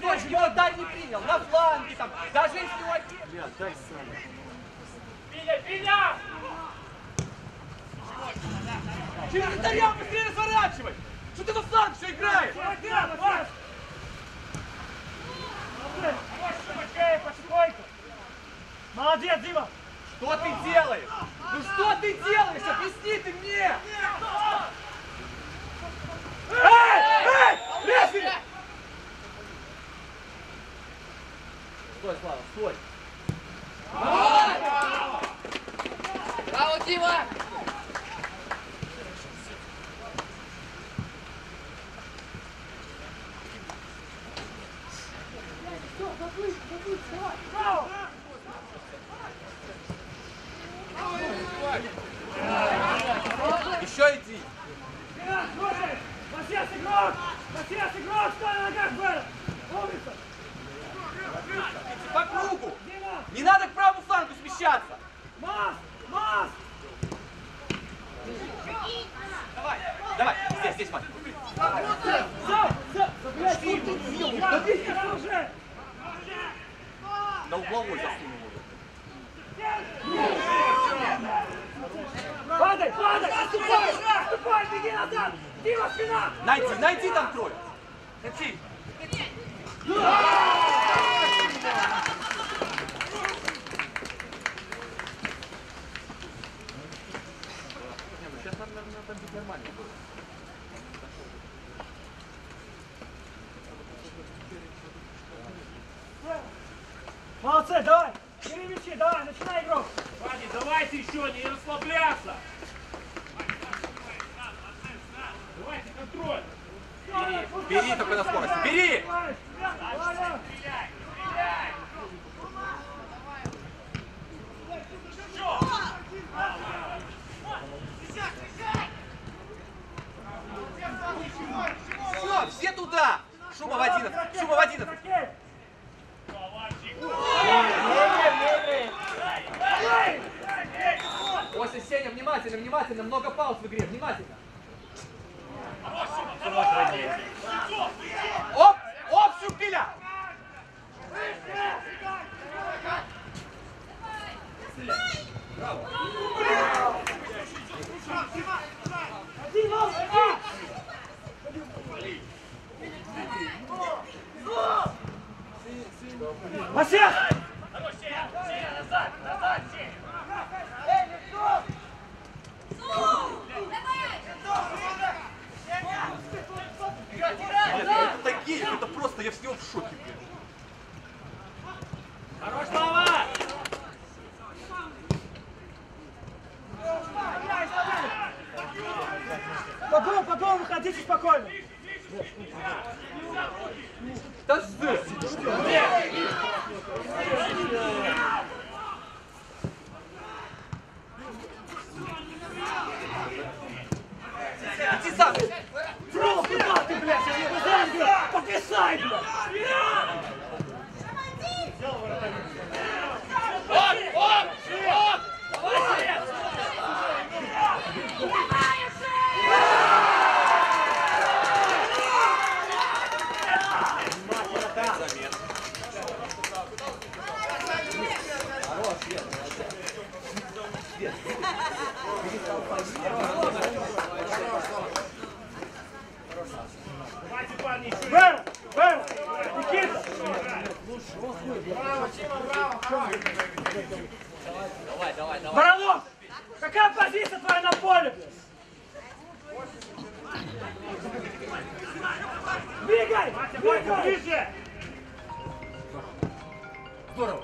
дольше, но дай не принял, на фланге там, даже если у отец. Бля, дай сам. Пиля, Пиля! Через вратаря быстрее разворачивай! Что ты на фланг все играешь? Молодец, Дима! Что ты делаешь? Ну что ты делаешь? Объясни ты мне! Эй! Рефери! Стой, Слава, стой! Браво, Дима! Браво! Еще иди! Слушай! Матиас, игрок! Матиас, игрок! Стой на ногах, Бэра! Умница! По кругу! Не надо к правому флангу смещаться! Мас! Мас! Давай! Давай! Здесь, здесь, Мас! Блядь, что ты делаешь? Да ты уже! На угловой засунул его. Падай, падай! Отступай! Отступай! Беги назад! Дима, спина! Найди, найди там трое! Хоти! Сейчас нам надо бить нормально было. Молодцы, давай! Бери мячи, давай, начинай игру! Ваня, давайте еще, не расслабляться! Давайте контроль! Бери только на скорость, бери! Стреляй, стреляй! Все, все туда! Шумов 11, Шумов 11! Ося, Сеня, внимательно, внимательно, много пауз в игре, внимательно. Оп, оп, Сюпиля! Вася! Хорош, Сеня! Сеня, назад! Назад, Сеня! Эй, Левцов! Ну! Давай! Это такие, это просто, я всего в шоке, блин. Хорош, Слава! Потом, потом, выходите спокойно! Да здесь! Иди сам! Фрол, куда ты, блядь? Потрясай, блядь! Оп! Оп! Оп! Бэр! Бэр! Никита! Давай, давай, давай! Баралов! Какая позиция твоя на поле? Двигай! Двигай! Ближе! Здорово!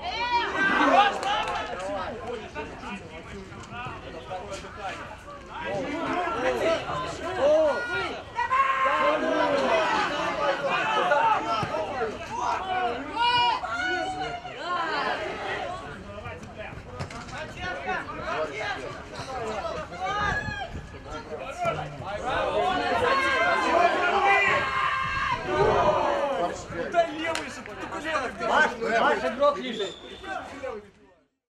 Ваш игрок лежит.